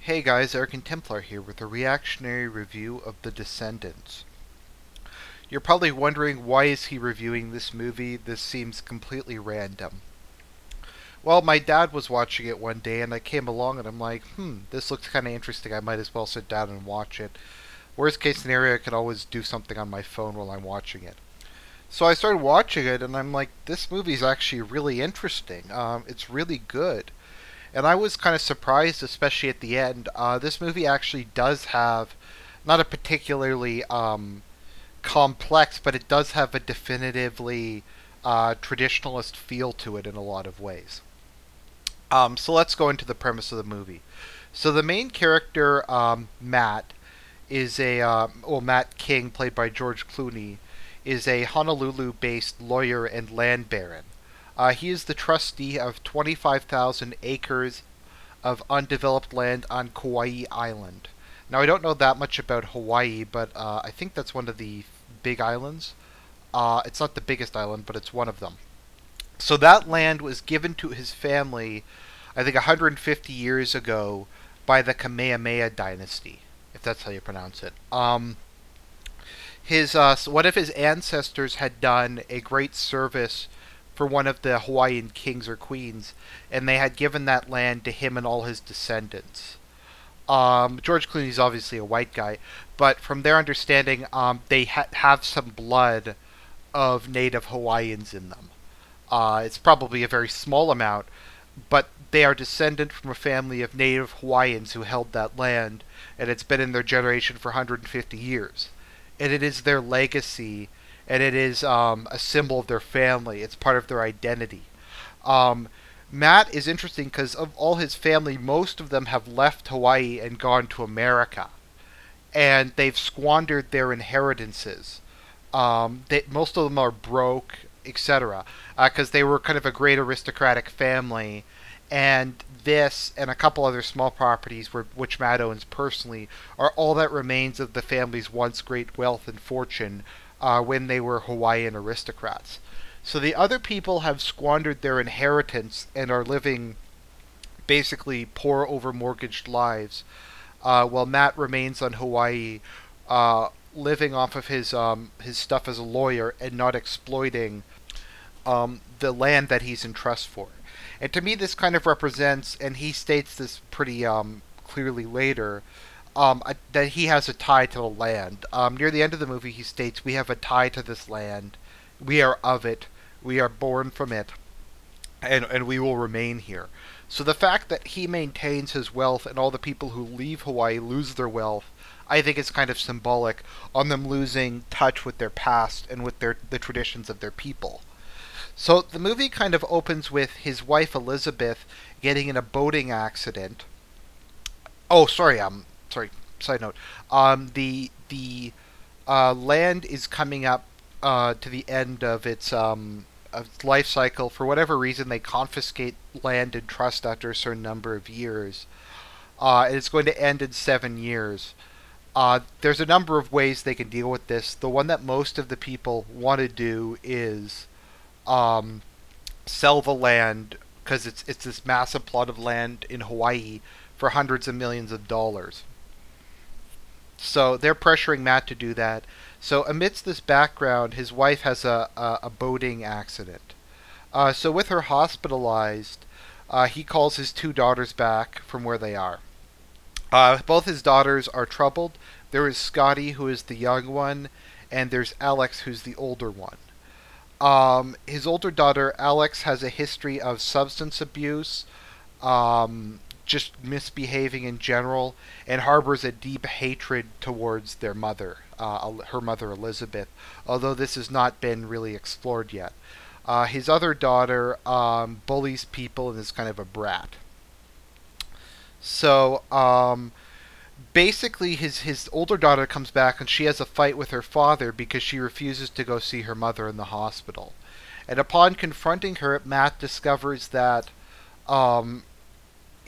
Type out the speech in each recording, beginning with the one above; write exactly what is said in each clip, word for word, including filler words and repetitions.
Hey guys, Argent Templar here with a reactionary review of The Descendants. You're probably wondering, why is he reviewing this movie? This seems completely random. Well, my dad was watching it one day and I came along and I'm like, hmm, this looks kind of interesting. I might as well sit down and watch it. Worst case scenario, I could always do something on my phone while I'm watching it. So I started watching it and I'm like, this movie's actually really interesting. Um, it's really good. And I was kind of surprised, especially at the end. Uh, this movie actually does have, not a particularly um, complex, but it does have a definitively uh, traditionalist feel to it in a lot of ways. Um, so let's go into the premise of the movie. So the main character, um, Matt, is a, uh, well, Matt King, played by George Clooney, is a Honolulu-based lawyer and land baron. Uh, he is the trustee of twenty-five thousand acres of undeveloped land on Kauai Island. Now, I don't know that much about Hawaii, but uh, I think that's one of the big islands. Uh, it's not the biggest island, but it's one of them. So that land was given to his family, I think one hundred fifty years ago, by the Kamehameha dynasty, if that's how you pronounce it. Um, his uh, so one of his ancestors had done a great service for one of the Hawaiian kings or queens, and they had given that land to him and all his descendants. Um, George Clooney's obviously a white guy, but from their understanding, um, they ha have some blood of native Hawaiians in them. Uh, it's probably a very small amount, but they are descendant from a family of native Hawaiians who held that land, and it's been in their generation for one hundred fifty years. And it is their legacy, and it is um, a symbol of their family. It's part of their identity. Um, Matt is interesting because of all his family, most of them have left Hawaii and gone to America. And they've squandered their inheritances. Um, they, most of them are broke, et cetera. Because uh, they were kind of a great aristocratic family. And this and a couple other small properties, were, which Matt owns personally, are all that remains of the family's once great wealth and fortune, Uh, when they were Hawaiian aristocrats. So the other people have squandered their inheritance and are living basically poor over-mortgaged lives, uh, while Matt remains on Hawaii, uh, living off of his, um, his stuff as a lawyer and not exploiting um, the land that he's in trust for. And to me this kind of represents, and he states this pretty um, clearly later, Um, a, that he has a tie to the land. Um, near the end of the movie, he states, "We have a tie to this land. We are of it. We are born from it. And, and we will remain here." So the fact that he maintains his wealth and all the people who leave Hawaii lose their wealth, I think is kind of symbolic on them losing touch with their past and with their the traditions of their people. So the movie kind of opens with his wife, Elizabeth, getting in a boating accident. Oh, sorry, um... Sorry, side note. Um, the the uh, land is coming up uh, to the end of its, um, of its life cycle. For whatever reason, they confiscate land in trust after a certain number of years. Uh, and it's going to end in seven years. Uh, there's a number of ways they can deal with this. The one that most of the people want to do is um, sell the land, because it's, it's this massive plot of land in Hawaii for hundreds of millions of dollars. So they're pressuring Matt to do that. So amidst this background, his wife has a, a, a boating accident. Uh, so with her hospitalized, uh, he calls his two daughters back from where they are. Uh, both his daughters are troubled. There is Scotty, who is the young one, and there's Alex, who's the older one. Um, his older daughter, Alex, has a history of substance abuse, um, just misbehaving in general, and harbors a deep hatred towards their mother, uh, her mother Elizabeth, although this has not been really explored yet. Uh, his other daughter um, bullies people and is kind of a brat. So um, basically his, his older daughter comes back and she has a fight with her father because she refuses to go see her mother in the hospital. And upon confronting her, Matt discovers that um,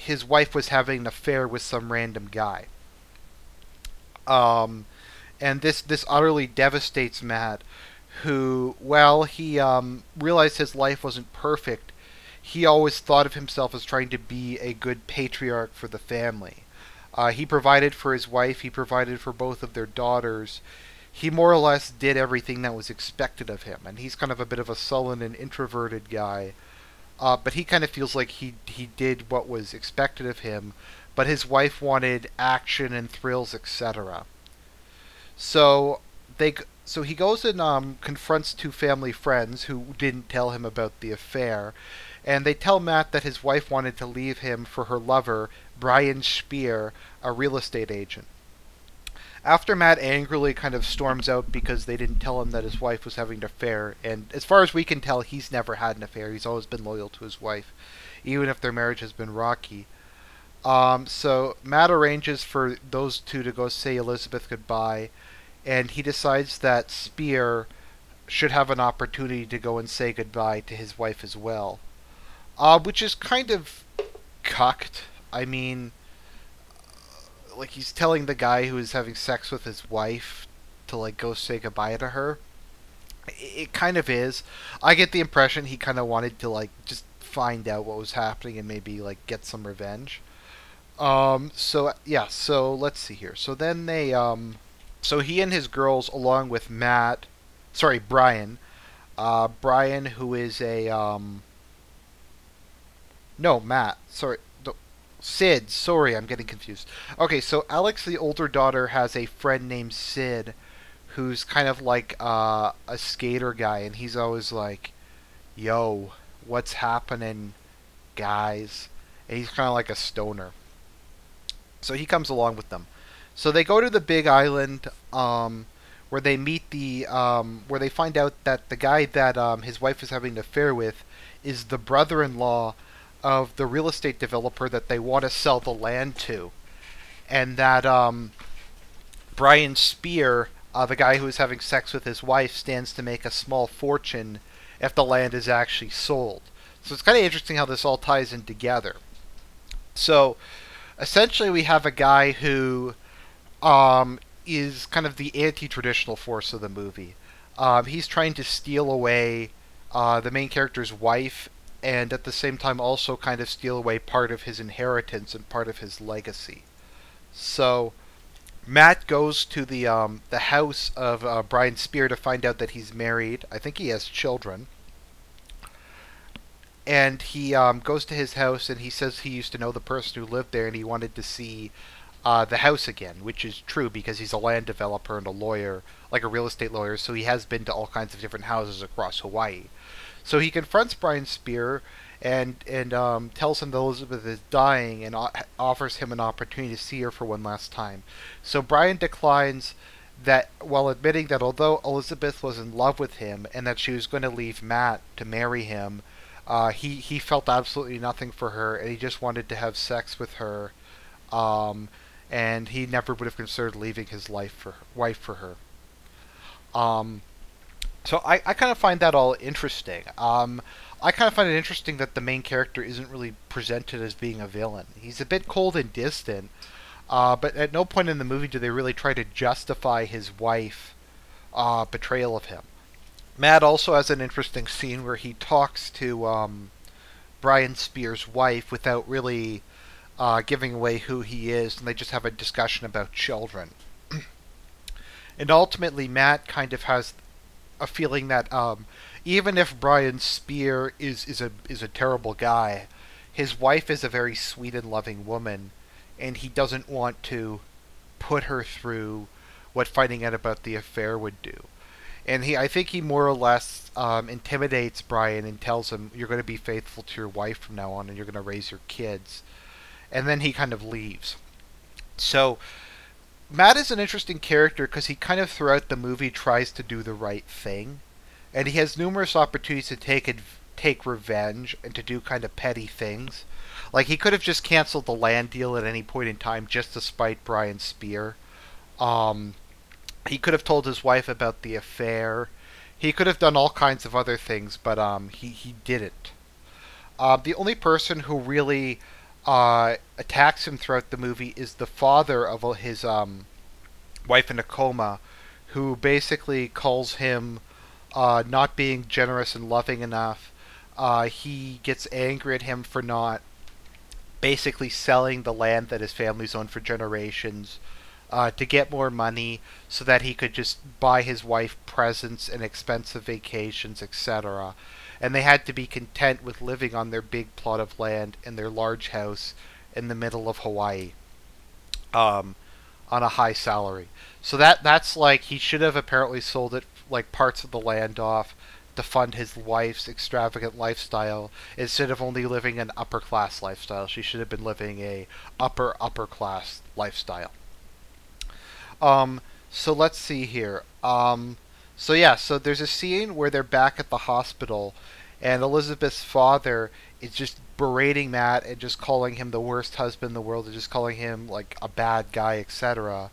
his wife was having an affair with some random guy. Um, and this, this utterly devastates Matt, who, well, he um, realized his life wasn't perfect. He always thought of himself as trying to be a good patriarch for the family. Uh, he provided for his wife. He provided for both of their daughters. He more or less did everything that was expected of him. And he's kind of a bit of a sullen and introverted guy. Uh, but he kind of feels like he, he did what was expected of him. But his wife wanted action and thrills, et cetera. So they... So he goes and um, confronts two family friends who didn't tell him about the affair, and they tell Matt that his wife wanted to leave him for her lover, Brian Speer, a real estate agent. After Matt angrily kind of storms out because they didn't tell him that his wife was having an affair, and as far as we can tell, he's never had an affair. He's always been loyal to his wife, even if their marriage has been rocky. Um, so Matt arranges for those two to go say Elizabeth goodbye, and he decides that Speer should have an opportunity to go and say goodbye to his wife as well. Uh, which is kind of cucked. I mean, like, he's telling the guy who is having sex with his wife to, like, go say goodbye to her. It kind of is. I get the impression he kind of wanted to, like, just find out what was happening and maybe, like, get some revenge. Um, so, yeah, so let's see here. So then they, um... So he and his girls, along with Matt, sorry, Brian, uh, Brian, who is a, um, no, Matt, sorry, no, Sid, sorry, I'm getting confused. Okay, so Alex, the older daughter, has a friend named Sid, who's kind of like uh, a skater guy, and he's always like, yo, what's happening, guys? And he's kind of like a stoner. So he comes along with them. So they go to the big island, um, where they meet the, um, where they find out that the guy that um, his wife is having an affair with is the brother-in-law of the real estate developer that they want to sell the land to. And that um, Brian Speer, uh, the guy who is having sex with his wife, stands to make a small fortune if the land is actually sold. So it's kind of interesting how this all ties in together. So essentially we have a guy who... Um, is kind of the anti-traditional force of the movie. Um, he's trying to steal away uh, the main character's wife, and at the same time also kind of steal away part of his inheritance and part of his legacy. So Matt goes to the um, the house of uh, Brian Speer to find out that he's married. I think he has children. And he um, goes to his house, and he says he used to know the person who lived there, and he wanted to see... Uh, the house again, which is true because he's a land developer and a lawyer, like a real estate lawyer, so he has been to all kinds of different houses across Hawaii. So he confronts Brian Speer and and um, tells him that Elizabeth is dying and offers him an opportunity to see her for one last time. So Brian declines that while admitting that although Elizabeth was in love with him and that she was going to leave Matt to marry him, uh, he, he felt absolutely nothing for her and he just wanted to have sex with her. Um... And he never would have considered leaving his life for her, wife for her. Um, so I, I kind of find that all interesting. Um, I kind of find it interesting that the main character isn't really presented as being a villain. He's a bit cold and distant, uh, but at no point in the movie do they really try to justify his wife's uh, betrayal of him. Matt also has an interesting scene where he talks to um, Brian Speer's wife without really... Uh, giving away who he is, and they just have a discussion about children. And ultimately, Matt kind of has a feeling that um, even if Brian Speer is is a is a terrible guy, his wife is a very sweet and loving woman, and he doesn't want to put her through what finding out about the affair would do. And he, I think, he more or less um, intimidates Brian and tells him, "You're going to be faithful to your wife from now on, and you're going to raise your kids." And then he kind of leaves. So Matt is an interesting character because he kind of throughout the movie tries to do the right thing. And he has numerous opportunities to take take revenge and to do kind of petty things. Like, he could have just canceled the land deal at any point in time just to spite Brian Speer. Um, he could have told his wife about the affair. He could have done all kinds of other things, but um, he, he didn't. Uh, the only person who really... Uh, attacks him throughout the movie is the father of his um, wife in a coma, who basically calls him uh, not being generous and loving enough. Uh, he gets angry at him for not basically selling the land that his family's owned for generations uh, to get more money so that he could just buy his wife presents and expensive vacations, et cetera. And they had to be content with living on their big plot of land in their large house in the middle of Hawaii um, on a high salary. So that that's like, he should have apparently sold it, like parts of the land off, to fund his wife's extravagant lifestyle instead of only living an upper class lifestyle. She should have been living a upper upper class lifestyle. Um, so let's see here. Um, so yeah, so there's a scene where they're back at the hospital, and Elizabeth's father is just berating Matt and just calling him the worst husband in the world, and just calling him like a bad guy, et cetera.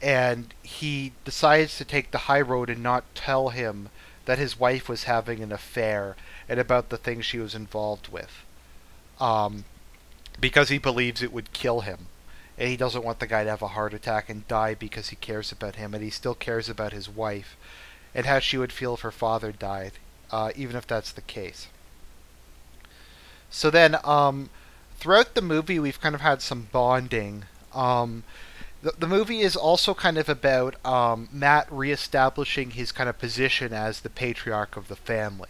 And he decides to take the high road and not tell him that his wife was having an affair and about the things she was involved with, um, because he believes it would kill him. And he doesn't want the guy to have a heart attack and die because he cares about him, and he still cares about his wife and how she would feel if her father died, uh, even if that's the case. So then, um, throughout the movie, we've kind of had some bonding. Um, The movie is also kind of about um, Matt reestablishing his kind of position as the patriarch of the family,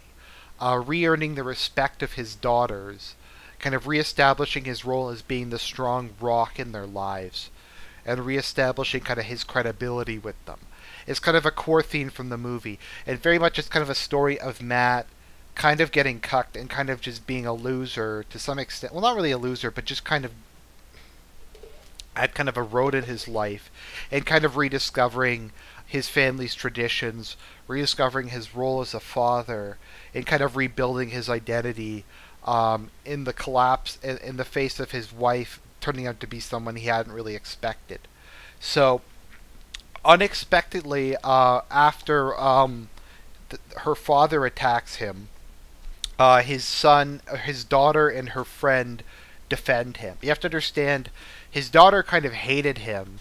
uh, re-earning the respect of his daughters, kind of reestablishing his role as being the strong rock in their lives, and reestablishing kind of his credibility with them. It's kind of a core theme from the movie, and very much it's kind of a story of Matt kind of getting cucked and kind of just being a loser to some extent. Well, not really a loser, but just kind of had kind of eroded his life, and kind of rediscovering his family's traditions, rediscovering his role as a father, and kind of rebuilding his identity um, in the collapse, in, in the face of his wife turning out to be someone he hadn't really expected. So, unexpectedly, uh, after um, th her father attacks him, uh, his son, his daughter, and her friend defend him. You have to understand, his daughter kind of hated him,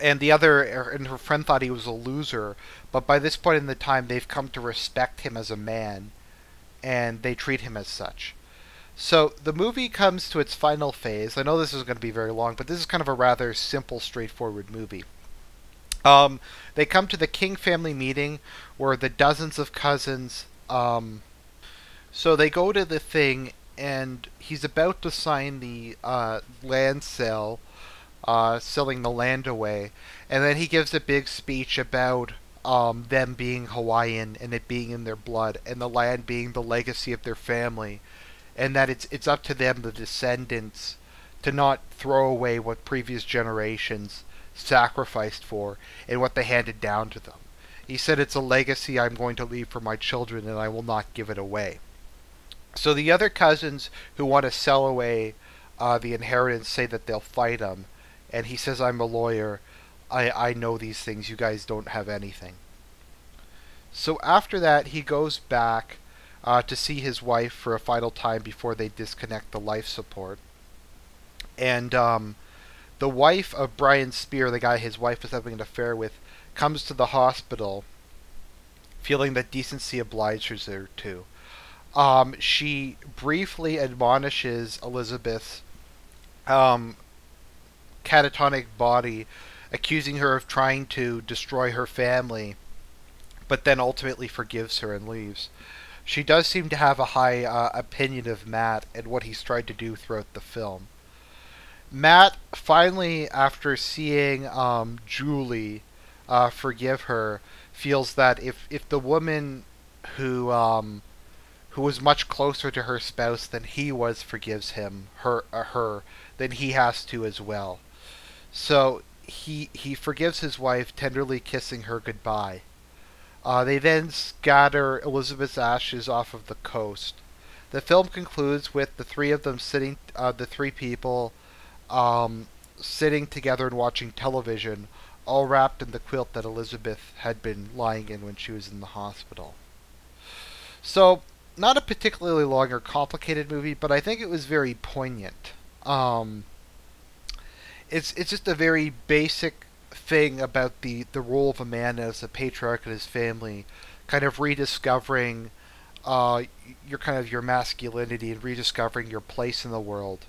and the other and her friend thought he was a loser, but by this point in the time they've come to respect him as a man, and they treat him as such. So the movie comes to its final phase. I know this is going to be very long, but this is kind of a rather simple, straightforward movie. Um, they come to the King family meeting, where the dozens of cousins, um, so they go to the thing, and he's about to sign the uh, land sale, uh, selling the land away, and then he gives a big speech about um, them being Hawaiian and it being in their blood, and the land being the legacy of their family, and that it's it's up to them, the descendants, to not throw away what previous generations sacrificed for and what they handed down to them. He said, "It's a legacy I'm going to leave for my children, and I will not give it away." So the other cousins who want to sell away uh, the inheritance say that they'll fight him, and he says, "I'm a lawyer. I, I know these things. You guys don't have anything." So after that, he goes back uh, to see his wife for a final time before they disconnect the life support. And um, the wife of Brian Speer, the guy his wife was having an affair with, comes to the hospital feeling that decency obliges her to. Um, she briefly admonishes Elizabeth's um, catatonic body, accusing her of trying to destroy her family, but then ultimately forgives her and leaves. She does seem to have a high uh, opinion of Matt and what he's tried to do throughout the film. Matt finally, after seeing um, Julie uh, forgive her, feels that if, if the woman who... Um, who was much closer to her spouse than he was forgives him, her, uh, her, then he has to as well. So he he forgives his wife, tenderly kissing her goodbye. Uh, they then scatter Elizabeth's ashes off of the coast. The film concludes with the three of them sitting, uh, the three people, um, sitting together and watching television, all wrapped in the quilt that Elizabeth had been lying in when she was in the hospital. So, not a particularly long or complicated movie, but I think it was very poignant. Um, it's it's just a very basic thing about the, the role of a man as a patriarch in his family, kind of rediscovering uh, your kind of your masculinity and rediscovering your place in the world,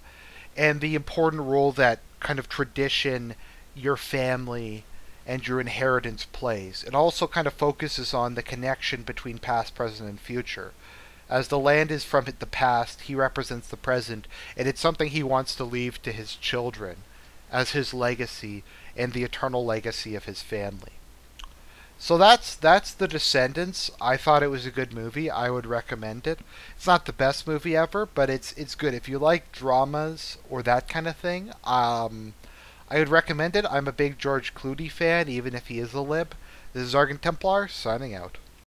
and the important role that kind of tradition, your family, and your inheritance plays. It also kind of focuses on the connection between past, present, and future. As the land is from the past, he represents the present, and it's something he wants to leave to his children as his legacy and the eternal legacy of his family. So that's that's The Descendants. I thought it was a good movie. I would recommend it. It's not the best movie ever, but it's it's good. If you like dramas or that kind of thing, um, I would recommend it. I'm a big George Clooney fan, even if he is a lib. This is Argent Templar, signing out.